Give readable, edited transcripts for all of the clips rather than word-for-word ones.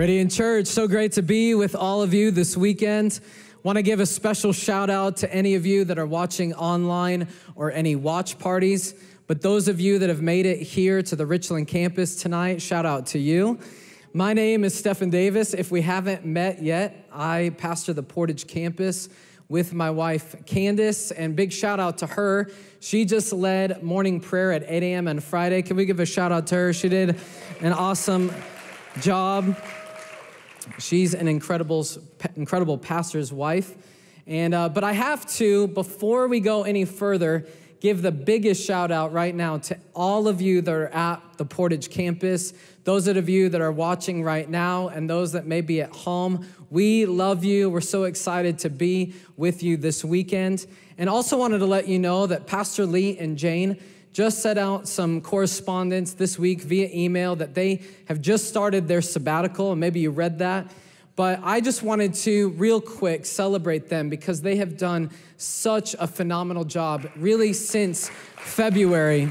Radiant Church, so great to be with all of you this weekend. Want to give a special shout out to any of you that are watching online or any watch parties. But those of you that have made it here to the Richland campus tonight, shout out to you. My name is Stefan Davis. If we haven't met yet, I pastor the Portage campus with my wife, Candace, and big shout out to her. She just led morning prayer at 8 a.m. on Friday. Can we give a shout out to her? She did an awesome job. She's an incredible pastor's wife. And but I have to, before we go any further, give the biggest shout out right now to all of you that are at the Portage campus, those of you that are watching right now, and those that may be at home. We love you. We're so excited to be with you this weekend. And also wanted to let you know that Pastor Lee and Jane just sent out some correspondence this week via email that they have just started their sabbatical, and maybe you read that. But I just wanted to, real quick, celebrate them because they have done such a phenomenal job, really, since February.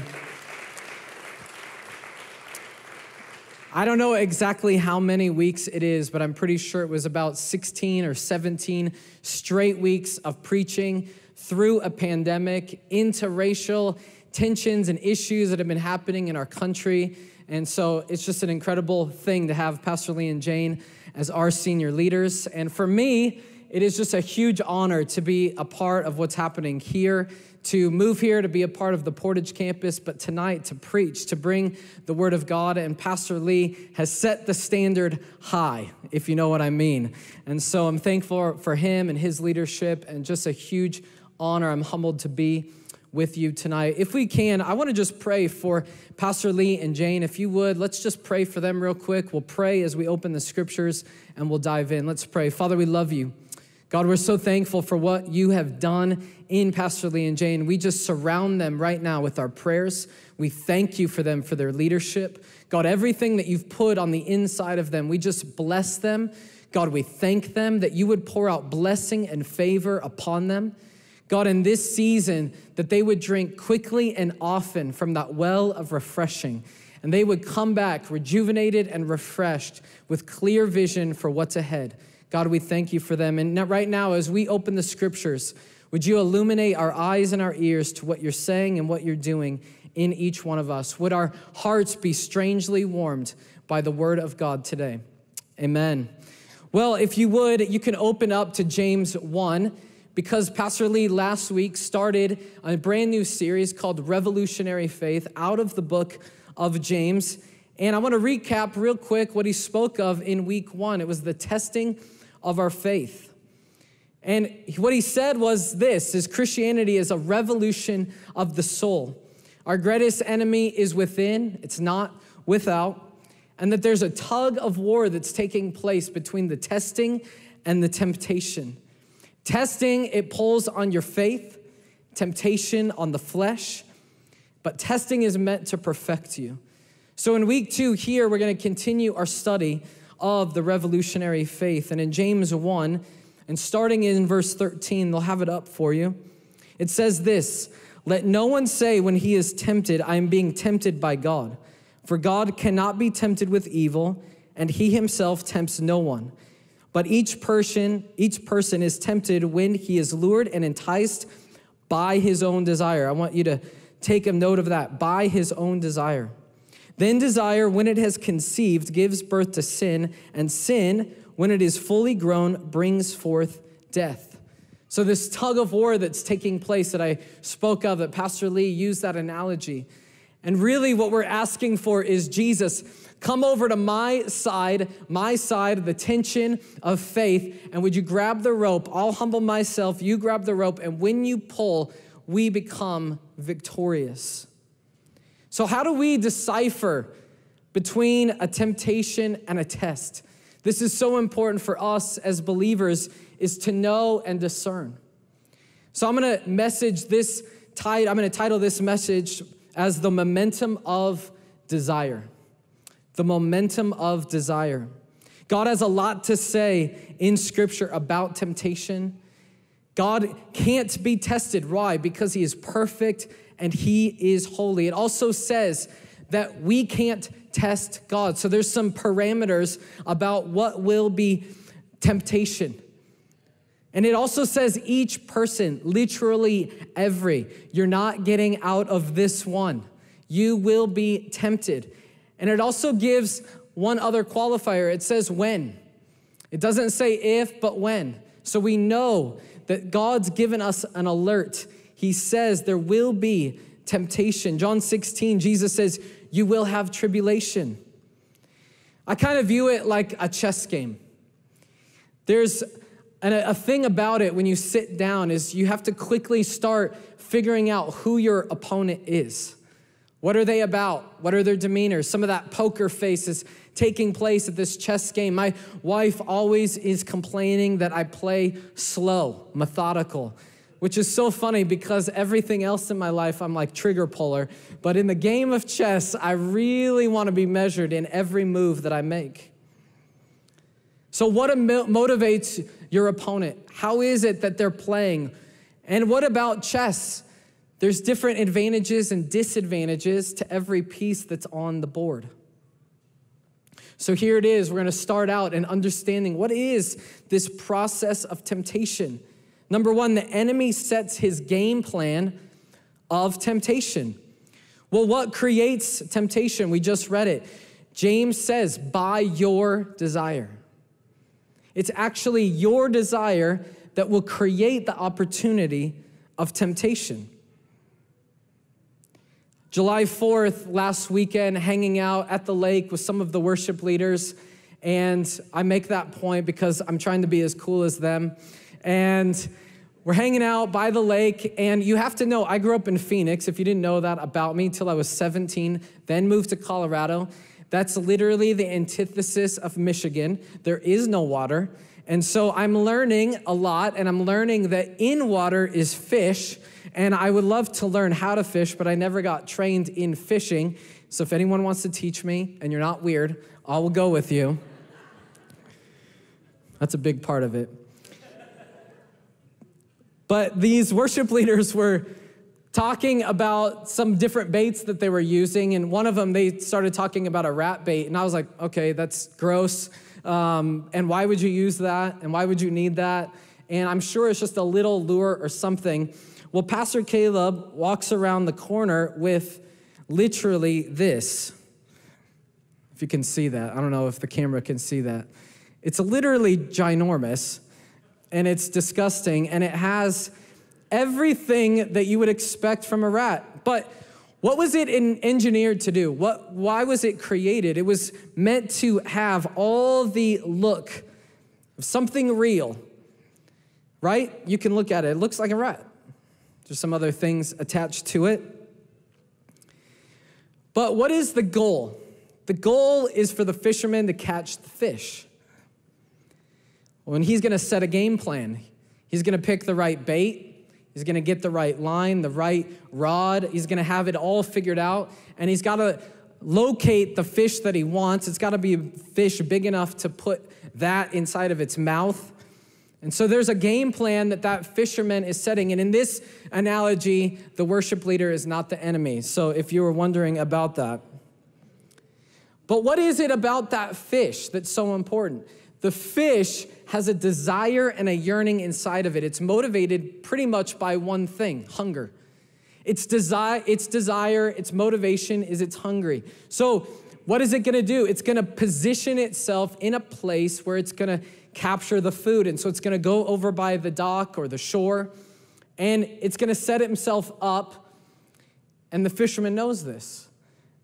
I don't know exactly how many weeks it is, but I'm pretty sure it was about 16 or 17 straight weeks of preaching through a pandemic into racial tensions and issues that have been happening in our country. And so it's just an incredible thing to have Pastor Lee and Jane as our senior leaders. And for me, it is just a huge honor to be a part of what's happening here, to move here, to be a part of the Portage campus, but tonight to preach, to bring the word of God. And Pastor Lee has set the standard high, if you know what I mean. And so I'm thankful for him and his leadership, and just a huge honor. I'm humbled to be with you tonight. If we can, I want to just pray for Pastor Lee and Jane. If you would, let's just pray for them real quick. We'll pray as we open the scriptures and we'll dive in. Let's pray. Father, we love you. God, we're so thankful for what you have done in Pastor Lee and Jane. We just surround them right now with our prayers. We thank you for them, for their leadership. God, everything that you've put on the inside of them, we just bless them. God, we thank them that you would pour out blessing and favor upon them. God, in this season, that they would drink quickly and often from that well of refreshing, and they would come back rejuvenated and refreshed with clear vision for what's ahead. God, we thank you for them. And right now, as we open the scriptures, would you illuminate our eyes and our ears to what you're saying and what you're doing in each one of us? Would our hearts be strangely warmed by the word of God today? Amen. Well, if you would, you can open up to James 1. Because Pastor Lee last week started a brand new series called Revolutionary Faith out of the book of James. And I want to recap real quick what he spoke of in week one. It was the testing of our faith. And what he said was this, is Christianity is a revolution of the soul. Our greatest enemy is within, it's not without. And that there's a tug of war that's taking place between the testing and the temptation. Testing, it pulls on your faith, temptation on the flesh, but testing is meant to perfect you. So in week two here, we're going to continue our study of the revolutionary faith. And in James 1, and starting in verse 13, they'll have it up for you. It says this, "Let no one say when he is tempted, I am being tempted by God. For God cannot be tempted with evil, and he himself tempts no one. But each person is tempted when he is lured and enticed by his own desire." I want you to take a note of that, by his own desire. "Then desire, when it has conceived, gives birth to sin, and sin, when it is fully grown, brings forth death." So this tug of war that's taking place that I spoke of, that Pastor Lee used that analogy. And really what we're asking for is Jesus, come over to my side, the tension of faith, and would you grab the rope? I'll humble myself, you grab the rope, and when you pull, we become victorious. So how do we decipher between a temptation and a test? This is so important for us as believers, is to know and discern. So I'm gonna title this message as The Momentum of Desire. The momentum of desire. God has a lot to say in Scripture about temptation. God can't be tested. Why? Because he is perfect and he is holy. It also says that we can't test God. So there's some parameters about what will be temptation. And it also says each person, literally every. You're not getting out of this one. You will be tempted. And it also gives one other qualifier. It says when. It doesn't say if, but when. So we know that God's given us an alert. He says there will be temptation. John 16, Jesus says, you will have tribulation. I kind of view it like a chess game. There's a thing about it when you sit down is you have to quickly start figuring out who your opponent is. What are they about? What are their demeanors? Some of that poker face is taking place at this chess game. My wife always is complaining that I play slow, methodical, which is so funny because everything else in my life, I'm like trigger puller. But in the game of chess, I really want to be measured in every move that I make. So what motivates your opponent? How is it that they're playing? And what about chess? There's different advantages and disadvantages to every piece that's on the board. So here it is. We're going to start out in understanding what is this process of temptation. Number one, the enemy sets his game plan of temptation. Well, what creates temptation? We just read it. James says, by your desire. It's actually your desire that will create the opportunity of temptation. July 4th, last weekend, hanging out at the lake with some of the worship leaders. And I make that point because I'm trying to be as cool as them. And we're hanging out by the lake, and you have to know, I grew up in Phoenix, if you didn't know that about me, till I was 17, then moved to Colorado. That's literally the antithesis of Michigan. There is no water. And so I'm learning a lot, and I'm learning that in water is fish, and I would love to learn how to fish, but I never got trained in fishing. So if anyone wants to teach me, and you're not weird, I will go with you. That's a big part of it. But these worship leaders were talking about some different baits that they were using. And one of them, they started talking about a rat bait. And I was like, okay, that's gross. And why would you use that? And why would you need that? And I'm sure it's just a little lure or something. Well, Pastor Caleb walks around the corner with literally this. If you can see that. I don't know if the camera can see that. It's literally ginormous. And it's disgusting, and it has everything that you would expect from a rat. But what was it engineered to do? Why was it created? It was meant to have all the look of something real, right? You can look at it. It looks like a rat. There's some other things attached to it. But what is the goal? The goal is for the fisherman to catch the fish. When he's going to set a game plan, he's going to pick the right bait, he's going to get the right line, the right rod, he's going to have it all figured out, and he's got to locate the fish that he wants. It's got to be a fish big enough to put that inside of its mouth. And so there's a game plan that that fisherman is setting. And in this analogy, the worship leader is not the enemy. So if you were wondering about that. But what is it about that fish that's so important? The fish has a desire and a yearning inside of it. It's motivated pretty much by one thing, hunger. Its motivation is it's hungry. So what is it gonna do? It's gonna position itself in a place where it's gonna capture the food. And so it's gonna go over by the dock or the shore, and it's gonna set itself up, and the fisherman knows this.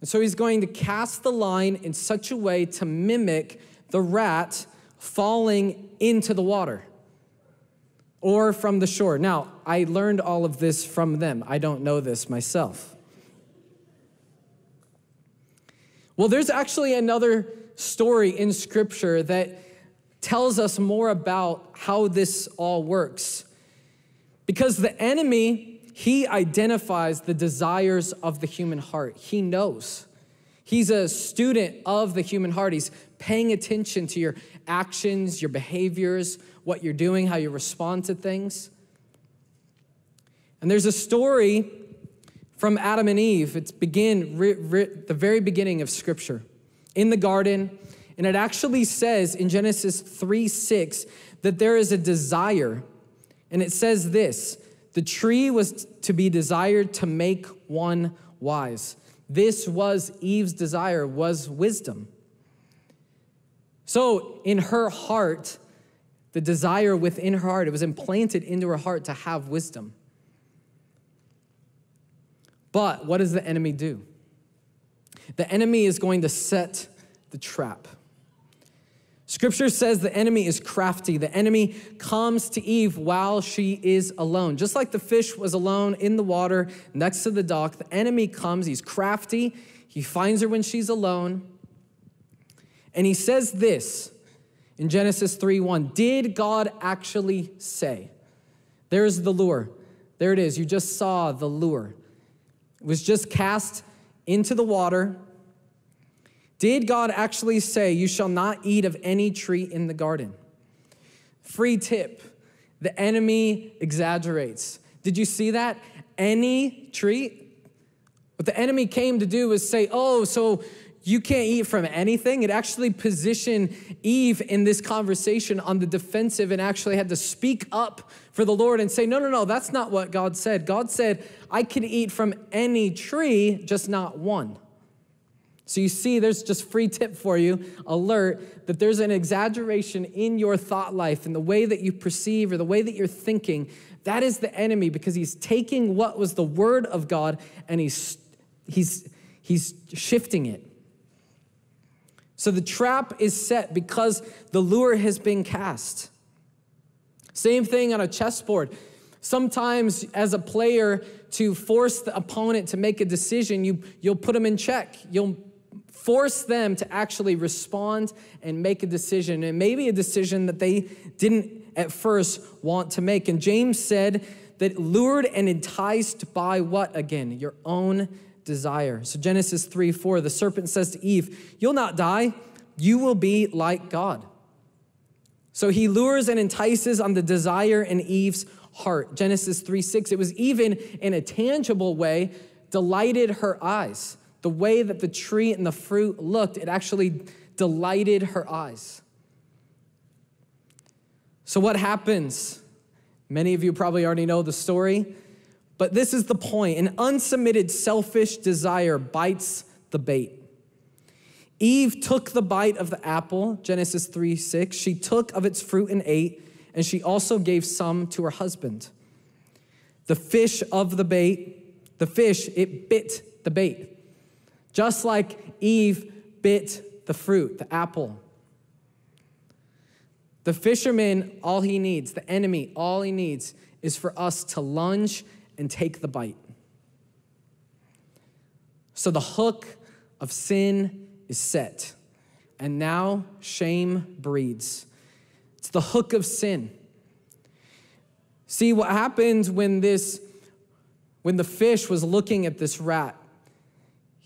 And so he's going to cast the line in such a way to mimic the rat falling into the water or from the shore. Now, I learned all of this from them. I don't know this myself. Well, there's actually another story in Scripture that tells us more about how this all works. Because the enemy, he identifies the desires of the human heart. He knows. He's a student of the human heart. He's paying attention to your actions, your behaviors, what you're doing, how you respond to things. And there's a story from Adam and Eve. It's the very beginning of Scripture. in the garden. And it actually says in Genesis 3:6 that there is a desire. And it says this, the tree was to be desired to make one wise. This was Eve's desire, was wisdom. So in her heart, the desire within her heart, it was implanted into her heart to have wisdom. But what does the enemy do? The enemy is going to set the trap. Scripture says the enemy is crafty. The enemy comes to Eve while she is alone. Just like the fish was alone in the water next to the dock, the enemy comes, he's crafty, he finds her when she's alone. And he says this in Genesis 3:1, did God actually say? There's the lure. There it is, you just saw the lure. It was just cast into the water. Did God actually say, you shall not eat of any tree in the garden? Free tip, the enemy exaggerates. Did you see that? Any tree? What the enemy came to do was say, oh, so you can't eat from anything. It actually positioned Eve in this conversation on the defensive and actually had to speak up for the Lord and say, no, no, no, that's not what God said. God said, I can eat from any tree, just not one. So you see, there's just free tip for you, alert, that there's an exaggeration in your thought life, in the way that you perceive or the way that you're thinking. That is the enemy, because he's taking what was the word of God and he's shifting it. So the trap is set because the lure has been cast. Same thing on a chessboard. Sometimes as a player, to force the opponent to make a decision, you'll put them in check. You'll force them to actually respond and make a decision, and maybe a decision that they didn't at first want to make. And James said that lured and enticed by what again? Your own desire. So Genesis 3:4, the serpent says to Eve, you'll not die, you will be like God. So he lures and entices on the desire in Eve's heart. Genesis 3:6, it was even in a tangible way, delighted her eyes. The way that the tree and the fruit looked, it actually delighted her eyes. So what happens? Many of you probably already know the story, but this is the point. An unsubmitted, selfish desire bites the bait. Eve took the bite of the apple, Genesis 3:6. She took of its fruit and ate, and she also gave some to her husband. The fish of the bait, the fish, it bit the bait. Just like Eve bit the fruit, the apple. The fisherman, all he needs, the enemy, all he needs is for us to lunge and take the bite. So the hook of sin is set, and now shame breeds. It's the hook of sin. See, what happens when the fish was looking at this rat,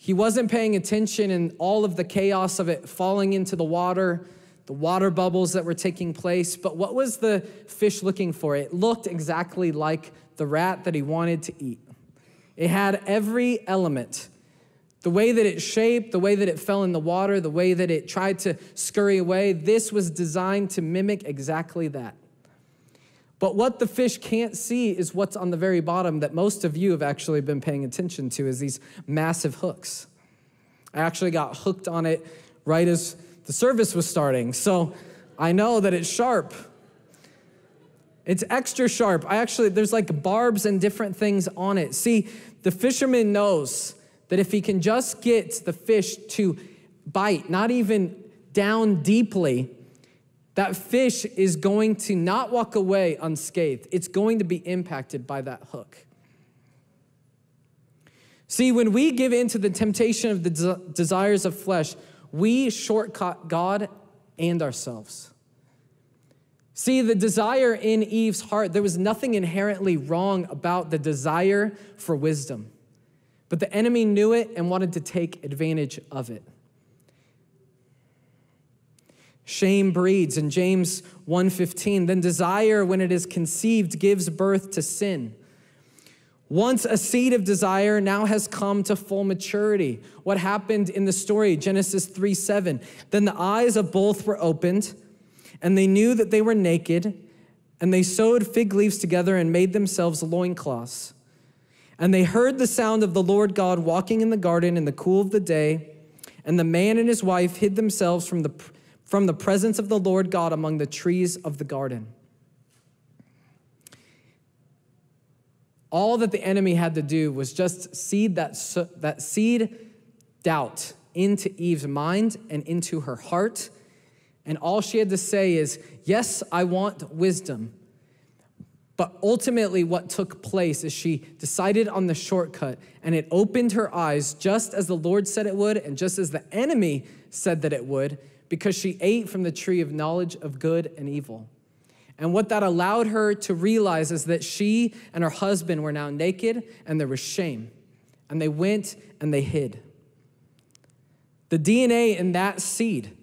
he wasn't paying attention in all of the chaos of it falling into the water bubbles that were taking place. But what was the fish looking for? It looked exactly like the rat that he wanted to eat. It had every element. The way that it shaped, the way that it fell in the water, the way that it tried to scurry away, this was designed to mimic exactly that. But what the fish can't see is what's on the very bottom that most of you have actually been paying attention to, is these massive hooks. I actually got hooked on it right as the service was starting, so I know that it's sharp. It's extra sharp. There's like barbs and different things on it. See, the fisherman knows that if he can just get the fish to bite, not even down deeply, that fish is going to not walk away unscathed. It's going to be impacted by that hook. See, when we give in to the temptation of the desires of flesh, we shortcut God and ourselves. See, the desire in Eve's heart, there was nothing inherently wrong about the desire for wisdom. But the enemy knew it and wanted to take advantage of it. Shame breeds. In James 1:15, then desire, when it is conceived, gives birth to sin. Once a seed of desire, now has come to full maturity. What happened in the story, Genesis 3:7. Then the eyes of both were opened, and they knew that they were naked, and they sewed fig leaves together and made themselves loincloths. And they heard the sound of the Lord God walking in the garden in the cool of the day, and the man and his wife hid themselves from the presence of the Lord God among the trees of the garden. All that the enemy had to do was just seed that seed doubt into Eve's mind and into her heart. And all she had to say is, yes, I want wisdom. But ultimately what took place is she decided on the shortcut, and it opened her eyes just as the Lord said it would and just as the enemy said that it would, because she ate from the tree of knowledge of good and evil. And what that allowed her to realize is that she and her husband were now naked, and there was shame. And they went and they hid. The DNA in that seed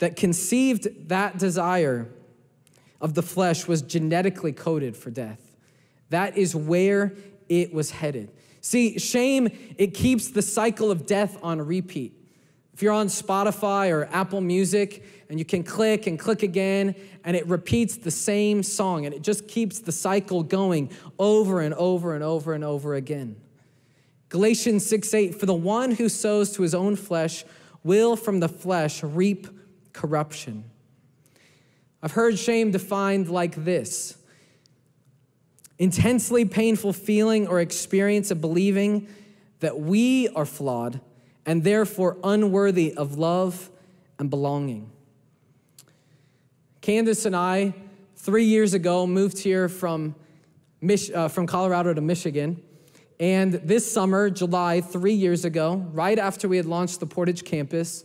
that conceived that desire of the flesh was genetically coded for death. That is where it was headed. See, shame, it keeps the cycle of death on repeat. If you're on Spotify or Apple Music, and you can click and click again, and it repeats the same song, and it just keeps the cycle going over and over and over and over again. Galatians 6:8, for the one who sows to his own flesh will from the flesh reap corruption. I've heard shame defined like this: intensely painful feeling or experience of believing that we are flawed and therefore unworthy of love and belonging. Candace and I, 3 years ago, moved here from Colorado to Michigan. And this summer, July, 3 years ago, right after we had launched the Portage Campus,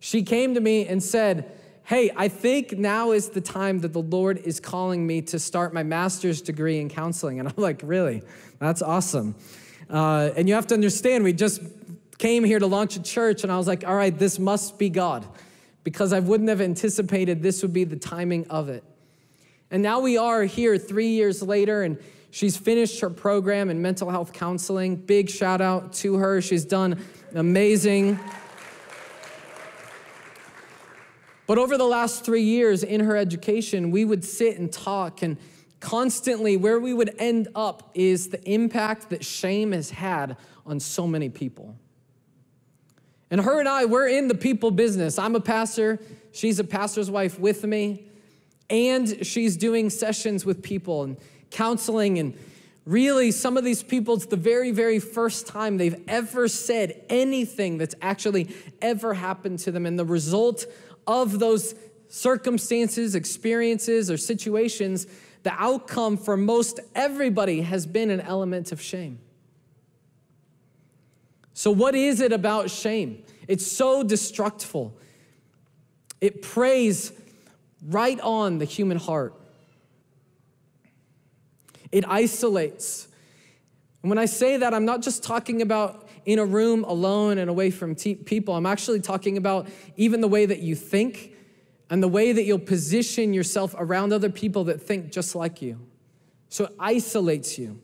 she came to me and said, hey, I think now is the time that the Lord is calling me to start my master's degree in counseling. And I'm like, really? That's awesome. And you have to understand, we just came here to launch a church, and I was like, all right, this must be God, because I wouldn't have anticipated this would be the timing of it. And now we are here 3 years later, and she's finished her program in mental health counseling. Big shout out to her. She's done amazing. But over the last 3 years in her education, we would sit and talk, and constantly where we would end up is the impact that shame has had on so many people. And her and I, we're in the people business. I'm a pastor. She's a pastor's wife with me. And she's doing sessions with people and counseling. And really, some of these people, it's the very, very first time they've ever said anything that's actually ever happened to them. And the result of those circumstances, experiences, or situations, the outcome for most everybody has been an element of shame. So what is it about shame? It's so destructive. It preys right on the human heart. It isolates. And when I say that, I'm not just talking about in a room alone and away from people. I'm actually talking about even the way that you think and the way that you'll position yourself around other people that think just like you. So it isolates you.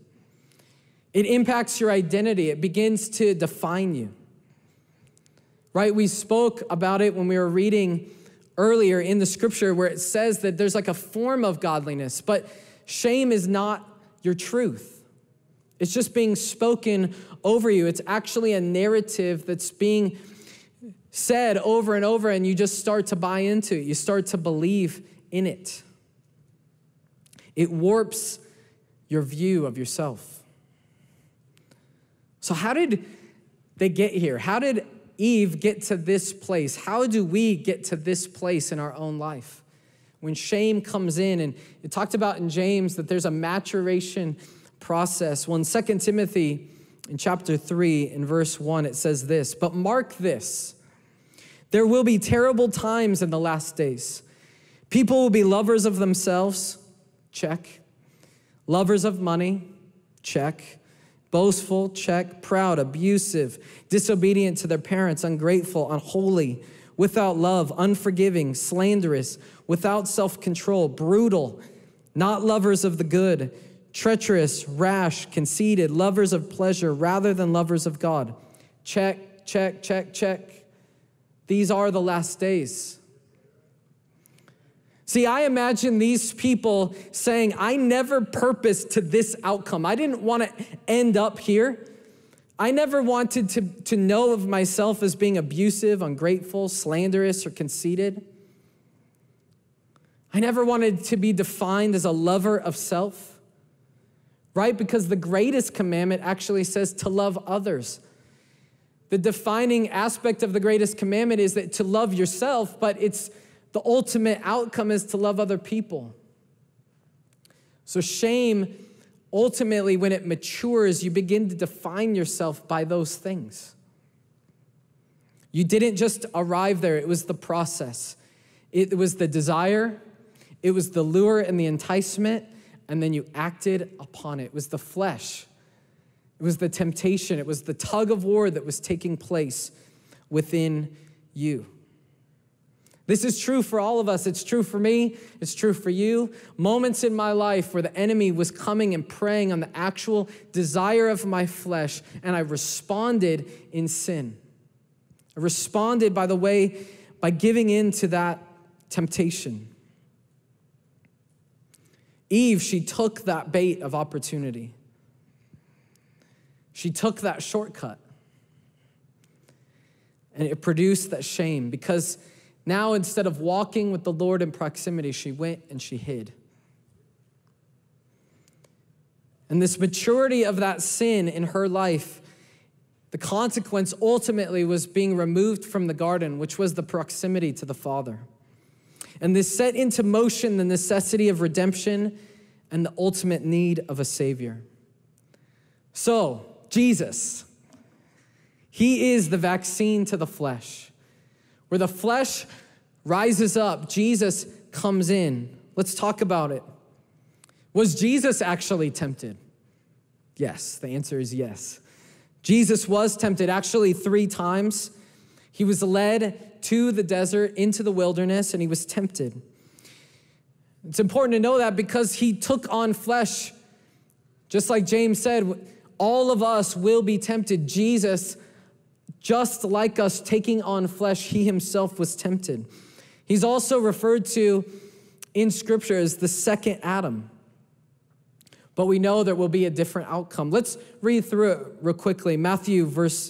It impacts your identity. It begins to define you, right? We spoke about it when we were reading earlier in the scripture where it says that there's like a form of godliness, but shame is not your truth. It's just being spoken over you. It's actually a narrative that's being said over and over, and you just start to buy into it. You start to believe in it. It warps your view of yourself. So how did they get here? How did Eve get to this place? How do we get to this place in our own life? When shame comes in, and it talked about in James that there's a maturation process. Well, in 2 Timothy in chapter 3 in verse 1, it says this, but mark this, there will be terrible times in the last days. People will be lovers of themselves, check. Lovers of money, check. Boastful, check. Proud, abusive, disobedient to their parents, ungrateful, unholy, without love, unforgiving, slanderous, without self-control, brutal, not lovers of the good, treacherous, rash, conceited, lovers of pleasure rather than lovers of God. Check, check, check, check. These are the last days. See, I imagine these people saying, I never purposed to this outcome. I didn't want to end up here. I never wanted to know of myself as being abusive, ungrateful, slanderous, or conceited. I never wanted to be defined as a lover of self, right? Because the greatest commandment actually says to love others. The defining aspect of the greatest commandment is that to love yourself, but it's the ultimate outcome is to love other people. So shame, ultimately, when it matures, you begin to define yourself by those things. You didn't just arrive there. It was the process. It was the desire. It was the lure and the enticement. And then you acted upon it. It was the flesh. It was the temptation. It was the tug of war that was taking place within you. This is true for all of us. It's true for me. It's true for you. Moments in my life where the enemy was coming and preying on the actual desire of my flesh, and I responded in sin. I responded by giving in to that temptation. Eve, she took that bait of opportunity. She took that shortcut. And it produced that shame because now, instead of walking with the Lord in proximity, she went and she hid. And this maturity of that sin in her life, the consequence ultimately was being removed from the garden, which was the proximity to the Father. And this set into motion the necessity of redemption and the ultimate need of a Savior. So, Jesus, he is the vaccine to the flesh. Where the flesh rises up, Jesus comes in. Let's talk about it. Was Jesus actually tempted? Yes, the answer is yes. Jesus was tempted actually 3 times. He was led to the desert, into the wilderness, and he was tempted. It's important to know that because he took on flesh. Just like James said, all of us will be tempted. Jesus, just like us, taking on flesh, he himself was tempted. He's also referred to in Scripture as the second Adam. But we know there will be a different outcome. Let's read through it real quickly. Matthew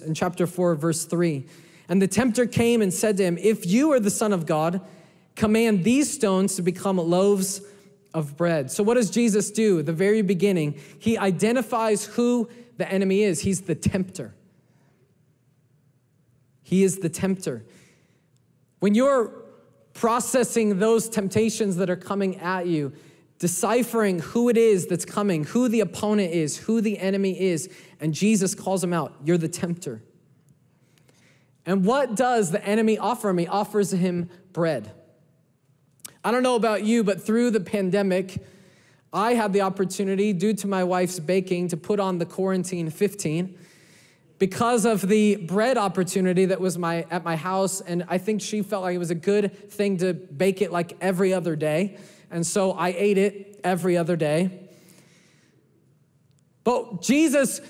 in chapter 4, verse 3. And the tempter came and said to him, if you are the Son of God, command these stones to become loaves of bread. So what does Jesus do at the very beginning? He identifies who the enemy is. He's the tempter. He is the tempter. When you're processing those temptations that are coming at you, deciphering who it is that's coming, who the opponent is, who the enemy is, and Jesus calls him out, you're the tempter. And what does the enemy offer him? He offers him bread. I don't know about you, but through the pandemic, I had the opportunity, due to my wife's baking, to put on the quarantine 15. Because of the bread opportunity that was at my house, and I think she felt like it was a good thing to bake it like every other day. And so I ate it every other day. But Jesus,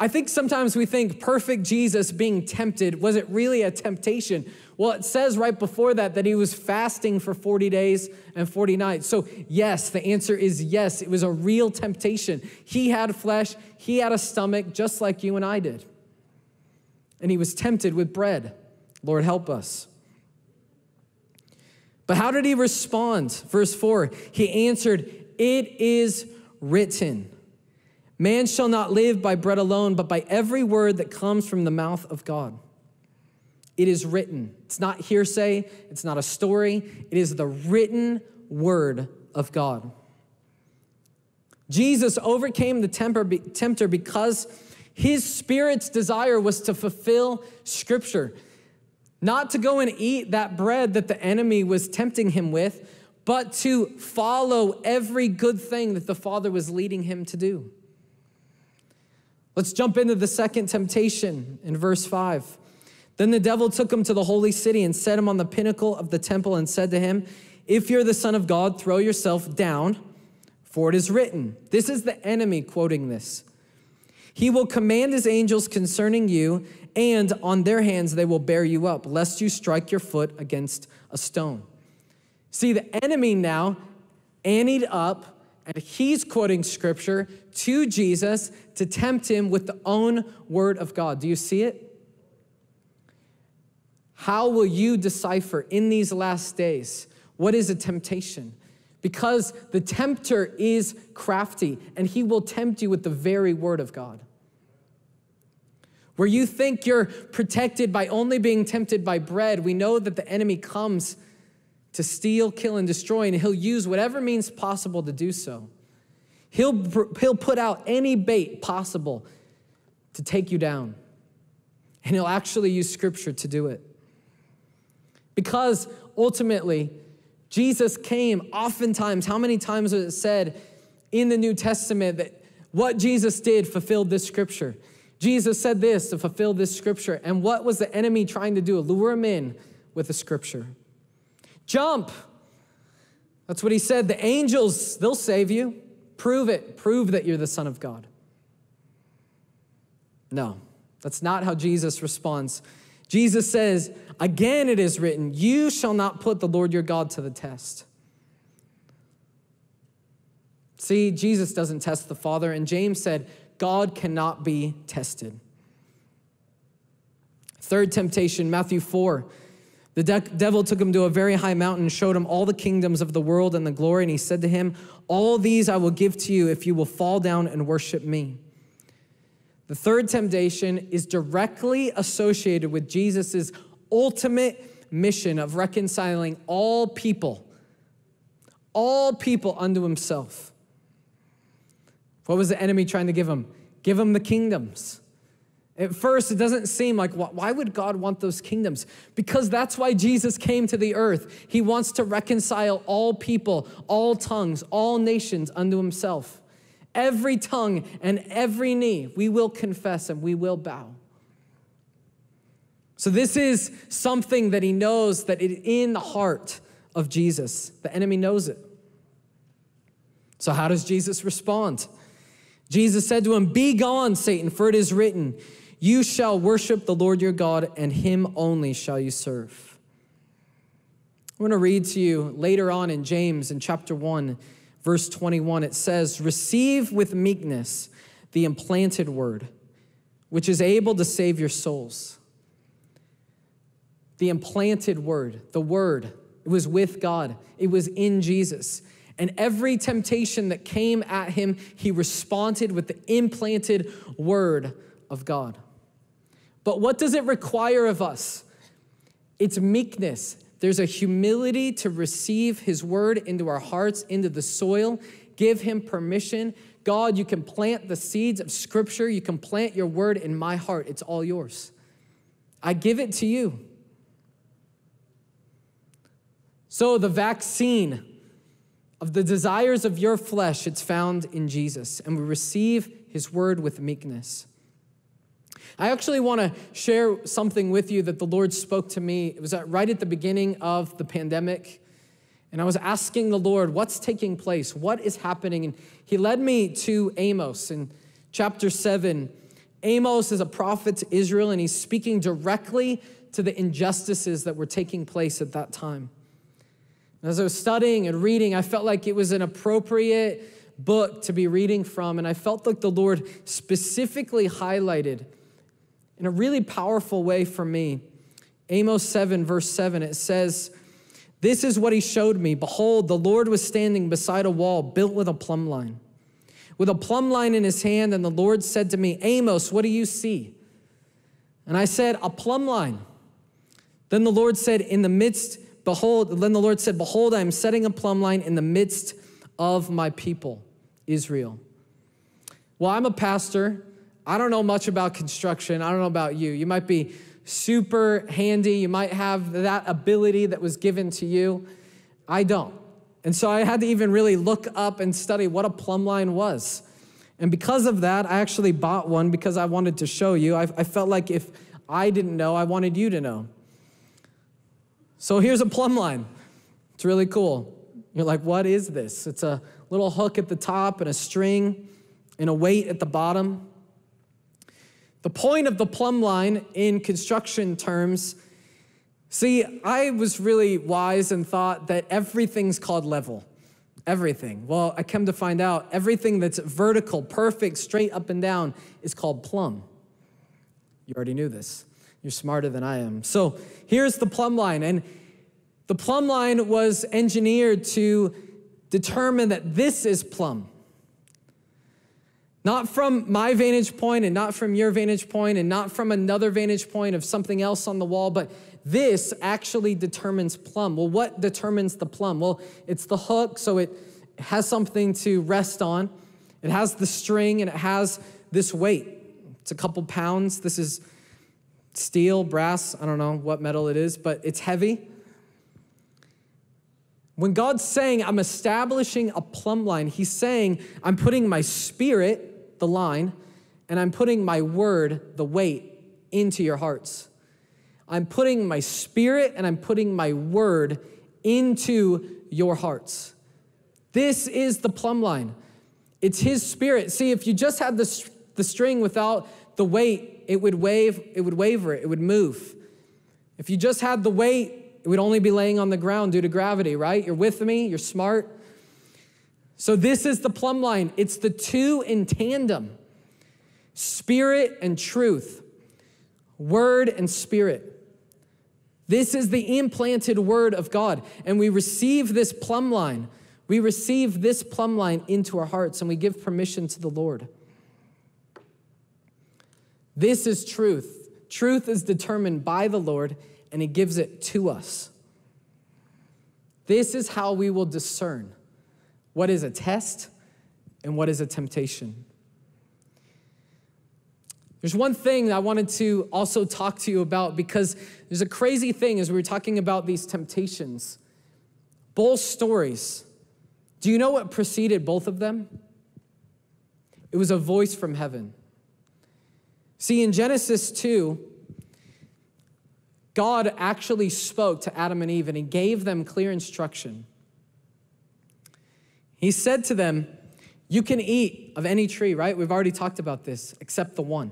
I think sometimes we think perfect Jesus being tempted, was it really a temptation? Well, it says right before that he was fasting for 40 days and 40 nights. So yes, the answer is yes, it was a real temptation. He had flesh, he had a stomach just like you and I did. And he was tempted with bread. Lord, help us. But how did he respond? Verse 4, he answered, it is written, man shall not live by bread alone, but by every word that comes from the mouth of God. It is written. It's not hearsay. It's not a story. It is the written word of God. Jesus overcame the tempter because his spirit's desire was to fulfill Scripture, not to go and eat that bread that the enemy was tempting him with, but to follow every good thing that the Father was leading him to do. Let's jump into the second temptation in verse 5. Then the devil took him to the holy city and set him on the pinnacle of the temple and said to him, if you're the Son of God, throw yourself down, For it is written, this is the enemy quoting this, he will command his angels concerning you, and on their hands they will bear you up, lest you strike your foot against a stone. See, the enemy now annied up, and he's quoting scripture to Jesus to tempt him with the own word of God. Do you see it? How will you decipher in these last days what is a temptation? Because the tempter is crafty, and he will tempt you with the very word of God. Where you think you're protected by only being tempted by bread, we know that the enemy comes to steal, kill, and destroy, and he'll use whatever means possible to do so. He'll put out any bait possible to take you down, and he'll actually use scripture to do it. Because ultimately, Jesus came oftentimes. How many times was it said in the New Testament that what Jesus did fulfilled this scripture? Jesus said this to fulfill this scripture. And what was the enemy trying to do? Lure him in with the scripture. Jump. That's what he said. The angels, they'll save you. Prove it. Prove that you're the Son of God. No, that's not how Jesus responds. Jesus says, again it is written, you shall not put the Lord your God to the test. See, Jesus doesn't test the Father, and James said, God cannot be tested. Third temptation, Matthew 4. The devil took him to a very high mountain and showed him all the kingdoms of the world and the glory, and he said to him, all these I will give to you if you will fall down and worship me. The third temptation is directly associated with Jesus' ultimate mission of reconciling all people unto himself. What was the enemy trying to give him? Give him the kingdoms. At first, it doesn't seem like, why would God want those kingdoms? Because that's why Jesus came to the earth. He wants to reconcile all people, all tongues, all nations unto himself. Every tongue and every knee, we will confess and we will bow. So this is something that he knows that is in the heart of Jesus. The enemy knows it. So how does Jesus respond? Jesus said to him, be gone, Satan, for it is written, you shall worship the Lord your God, and him only shall you serve. I want to read to you later on in James in chapter 1, Verse 21, it says, receive with meekness the implanted word, which is able to save your souls. The implanted word, the word, it was with God. It was in Jesus. And every temptation that came at him, he responded with the implanted word of God. But what does it require of us? It's meekness. There's a humility to receive his word into our hearts, into the soil. Give him permission. God, you can plant the seeds of scripture. You can plant your word in my heart. It's all yours. I give it to you. So the vaccine of the desires of your flesh, it's found in Jesus. And we receive his word with meekness. I actually want to share something with you that the Lord spoke to me. It was right at the beginning of the pandemic. And I was asking the Lord, what's taking place? What is happening? And he led me to Amos in chapter 7. Amos is a prophet to Israel, and he's speaking directly to the injustices that were taking place at that time. And as I was studying and reading, I felt like it was an appropriate book to be reading from. And I felt like the Lord specifically highlighted in a really powerful way for me. Amos 7, verse 7, it says, this is what he showed me. Behold, the Lord was standing beside a wall built with a plumb line in his hand. And the Lord said to me, Amos, what do you see? And I said, a plumb line. Then the Lord said, behold, I am setting a plumb line in the midst of my people, Israel. Well, I'm a pastor. I don't know much about construction. I don't know about you. You might be super handy. You might have that ability that was given to you. I don't. And so I had to even really look up and study what a plumb line was. And because of that, I actually bought one because I wanted to show you. I felt like if I didn't know, I wanted you to know. So here's a plumb line. It's really cool. You're like, what is this? It's a little hook at the top and a string and a weight at the bottom. The point of the plumb line in construction terms, see, I was really wise and thought that everything's called level. Everything. Well, I come to find out everything that's vertical, perfect, straight up and down is called plumb. You already knew this. You're smarter than I am. So here's the plumb line. And the plumb line was engineered to determine that this is plumb. Not from my vantage point and not from your vantage point and not from another vantage point of something else on the wall, but this actually determines plumb. Well, what determines the plumb? Well, it's the hook, so it has something to rest on. It has the string and it has this weight. It's a couple pounds. This is steel, brass, I don't know what metal it is, but it's heavy. When God's saying, I'm establishing a plumb line, he's saying, I'm putting my spirit, the line, and I'm putting my word, the weight, into your hearts. I'm putting my spirit and I'm putting my word into your hearts. This is the plumb line. It's his spirit. See, if you just had the string without the weight, it would wave, it would waver, it would move. If you just had the weight, it would only be laying on the ground due to gravity, right? You're with me, you're smart. So this is the plumb line. It's the two in tandem, spirit and truth, word and spirit. This is the implanted word of God. And we receive this plumb line. We receive this plumb line into our hearts and we give permission to the Lord. This is truth. Truth is determined by the Lord, and he gives it to us. This is how we will discern what is a test and what is a temptation. There's one thing I wanted to also talk to you about, because there's a crazy thing as we were talking about these temptations. Both stories, do you know what preceded both of them? It was a voice from heaven. See, in Genesis 2, God actually spoke to Adam and Eve and he gave them clear instruction. He said to them, you can eat of any tree, right? We've already talked about this, except the one.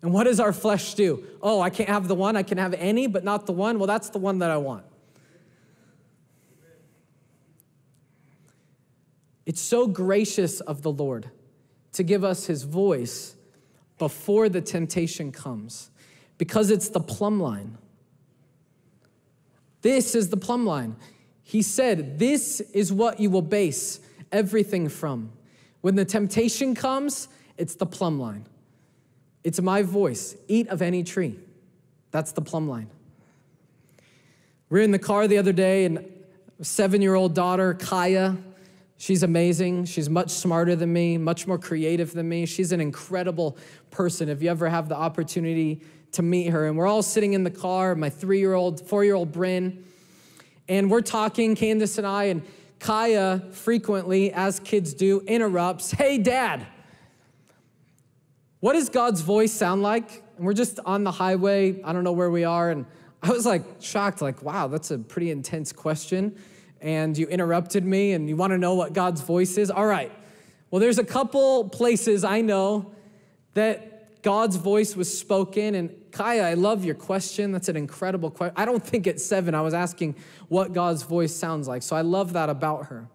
And what does our flesh do? Oh, I can't have the one. I can have any, but not the one. Well, that's the one that I want. It's so gracious of the Lord to give us his voice before the temptation comes, because it's the plumb line. This is the plumb line. He said, this is what you will base everything from. When the temptation comes, it's the plumb line. It's my voice. Eat of any tree. That's the plumb line. We were in the car the other day, and a 7-year-old daughter, Kaya, she's amazing. She's much smarter than me, much more creative than me. She's an incredible person. If you ever have the opportunity to meet her, and we're all sitting in the car, my 4-year-old Bryn, and we're talking, Candace and I, and Kaya frequently, as kids do, interrupts, hey, Dad, what does God's voice sound like? And we're just on the highway, I don't know where we are, and I was like shocked, like, wow, that's a pretty intense question, and you interrupted me, and you wanna know what God's voice is? All right, well, there's a couple places I know that God's voice was spoken. And Kaya, I love your question. That's an incredible question. I don't think at 7 I was asking what God's voice sounds like. So I love that about her.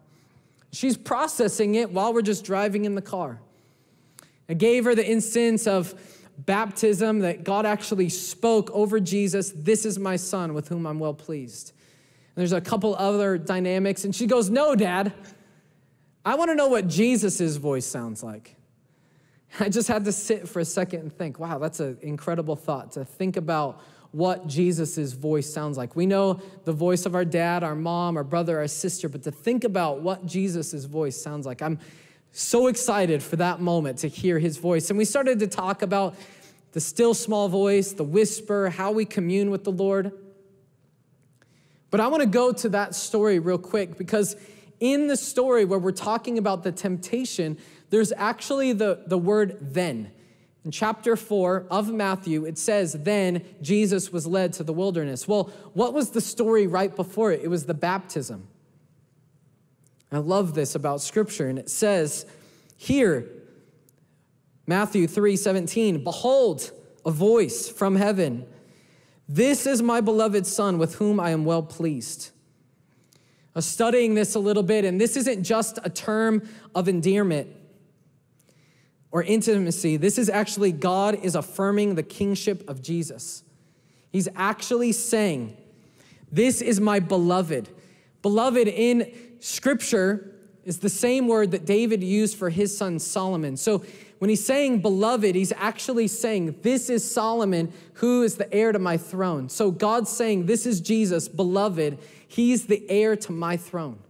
She's processing it while we're just driving in the car. I gave her the instance of baptism that God actually spoke over Jesus. This is my son with whom I'm well pleased. And there's a couple other dynamics. And she goes, no, Dad, I want to know what Jesus's voice sounds like. I just had to sit for a second and think, wow, that's an incredible thought, to think about what Jesus' voice sounds like. We know the voice of our dad, our mom, our brother, our sister, but to think about what Jesus' voice sounds like. I'm so excited for that moment to hear his voice. And we started to talk about the still small voice, the whisper, how we commune with the Lord. But I want to go to that story real quick, because in the story where we're talking about the temptation, there's actually the word then. In chapter 4 of Matthew, it says, then Jesus was led to the wilderness. Well, what was the story right before it? It was the baptism. I love this about Scripture, and it says here, Matthew 3:17, behold, a voice from heaven, this is my beloved Son with whom I am well pleased. I was studying this a little bit, and this isn't just a term of endearment or intimacy. This is actually God is affirming the kingship of Jesus. He's actually saying, this is my beloved. Beloved in Scripture is the same word that David used for his son Solomon. So when he's saying beloved, he's actually saying, this is Solomon, who is the heir to my throne. So God's saying, this is Jesus, beloved. He's the heir to my throne.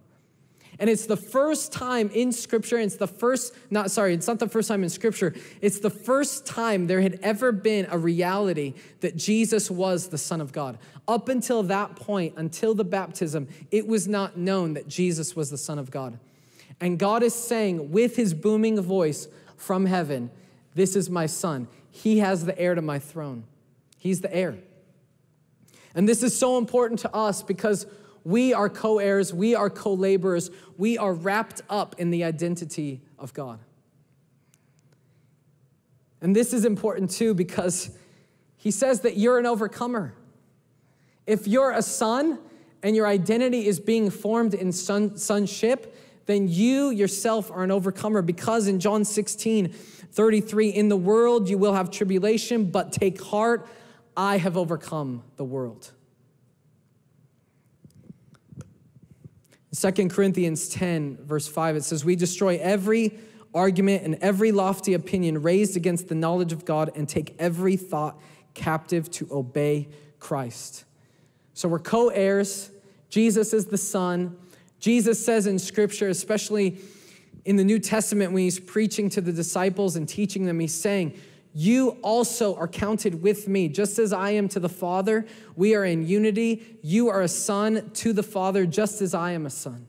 And it's the first time in Scripture, it's the first time there had ever been a reality that Jesus was the Son of God. Up until that point, until the baptism, it was not known that Jesus was the Son of God. And God is saying with his booming voice from heaven, this is my Son. He has the heir to my throne. He's the heir. And this is so important to us because we are co-heirs, we are co-laborers, we are wrapped up in the identity of God. And this is important too because he says that you're an overcomer. If you're a son and your identity is being formed in sonship, then you yourself are an overcomer, because in John 16:33, in the world you will have tribulation, but take heart, I have overcome the world. 2 Corinthians 10:5, it says, we destroy every argument and every lofty opinion raised against the knowledge of God and take every thought captive to obey Christ. So we're co-heirs. Jesus is the Son. Jesus says in Scripture, especially in the New Testament, when he's preaching to the disciples and teaching them, he's saying, you also are counted with me, just as I am to the Father. We are in unity. You are a son to the Father, just as I am a son.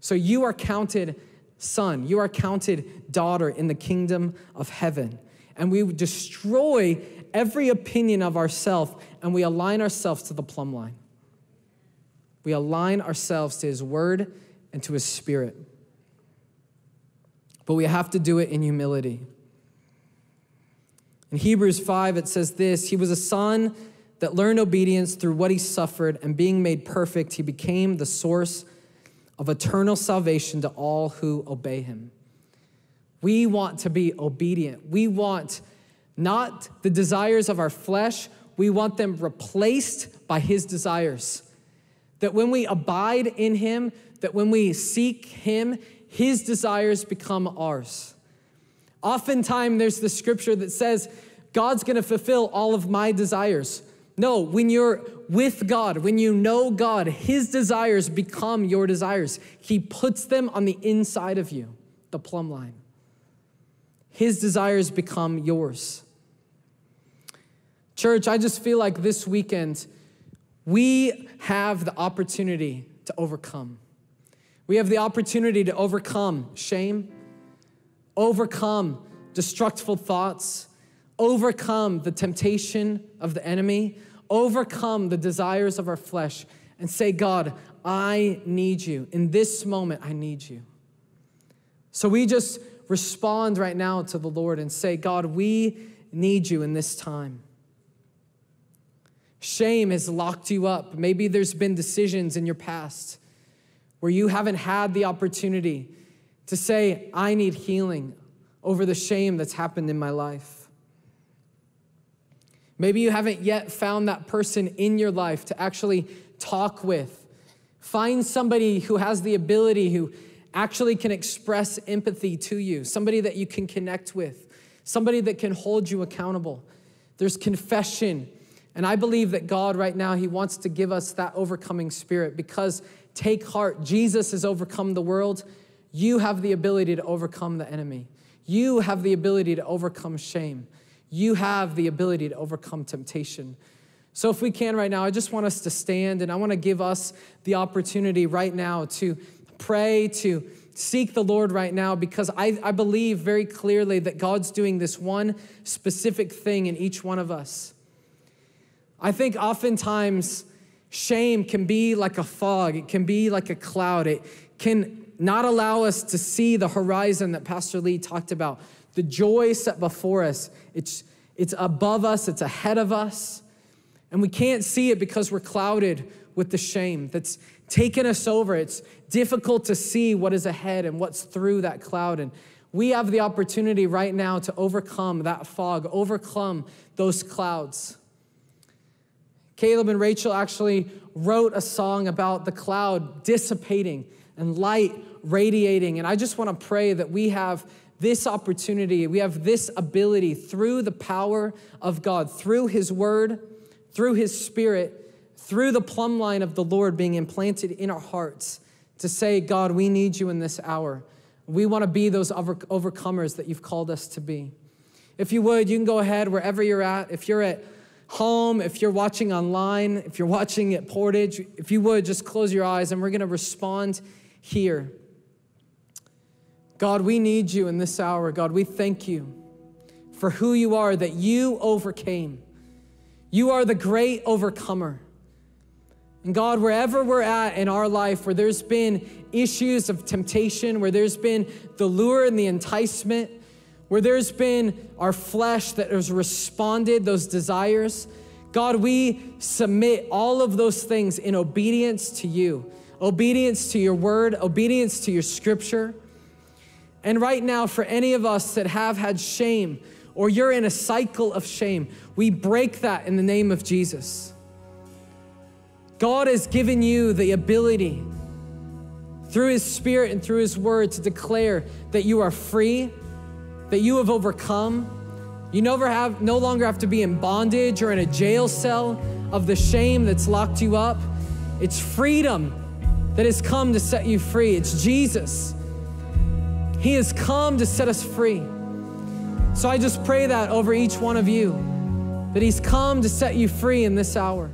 So you are counted son. You are counted daughter in the kingdom of heaven. And we destroy every opinion of ourselves, and we align ourselves to the plumb line. We align ourselves to his word and to his Spirit. But we have to do it in humility. In Hebrews 5, it says this, he was a son that learned obedience through what he suffered, and being made perfect, he became the source of eternal salvation to all who obey him. We want to be obedient. We want not the desires of our flesh. We want them replaced by his desires. That when we abide in him, that when we seek him, his desires become ours. Oftentimes, there's the scripture that says, God's going to fulfill all of my desires. No, when you're with God, when you know God, his desires become your desires. He puts them on the inside of you, the plumb line. His desires become yours. Church, I just feel like this weekend, we have the opportunity to overcome. We have the opportunity to overcome shame, overcome destructive thoughts, overcome the temptation of the enemy, overcome the desires of our flesh, and say, God, I need you. In this moment, I need you. So we just respond right now to the Lord and say, God, we need you in this time. Shame has locked you up. Maybe there's been decisions in your past where you haven't had the opportunity to say, I need healing over the shame that's happened in my life. Maybe you haven't yet found that person in your life to actually talk with. Find somebody who has the ability, who actually can express empathy to you, somebody that you can connect with, somebody that can hold you accountable. There's confession. And I believe that God right now, he wants to give us that overcoming spirit, because take heart, Jesus has overcome the world. You have the ability to overcome the enemy. You have the ability to overcome shame. You have the ability to overcome temptation. So if we can right now, I just want us to stand, and I want to give us the opportunity right now to pray, to seek the Lord right now, because I believe very clearly that God's doing this one specific thing in each one of us. I think oftentimes shame can be like a fog. It can be like a cloud. It can not allow us to see the horizon that Pastor Lee talked about. The joy set before us, it's above us, it's ahead of us. And we can't see it because we're clouded with the shame that's taken us over. It's difficult to see what is ahead and what's through that cloud. And we have the opportunity right now to overcome that fog, overcome those clouds. Caleb and Rachel actually wrote a song about the cloud dissipating and light radiating. And I just want to pray that we have this opportunity, we have this ability through the power of God, through His Word, through His Spirit, through the plumb line of the Lord being implanted in our hearts to say, God, we need you in this hour. We want to be those overcomers that you've called us to be. If you would, you can go ahead wherever you're at. If you're at home, if you're watching online, if you're watching at Portage, if you would, just close your eyes and we're going to respond here. God, we need you in this hour. God, we thank you for who you are, that you overcame. You are the great overcomer. And God, wherever we're at in our life, where there's been issues of temptation, where there's been the lure and the enticement, where there's been our flesh that has responded, those desires, God, we submit all of those things in obedience to you, obedience to your word, obedience to your scripture. And right now, for any of us that have had shame, or you're in a cycle of shame, we break that in the name of Jesus. God has given you the ability through His Spirit and through His Word to declare that you are free, that you have overcome. You no longer have to be in bondage or in a jail cell of the shame that's locked you up. It's freedom that has come to set you free. It's Jesus. He has come to set us free. So I just pray that over each one of you, that He's come to set you free in this hour.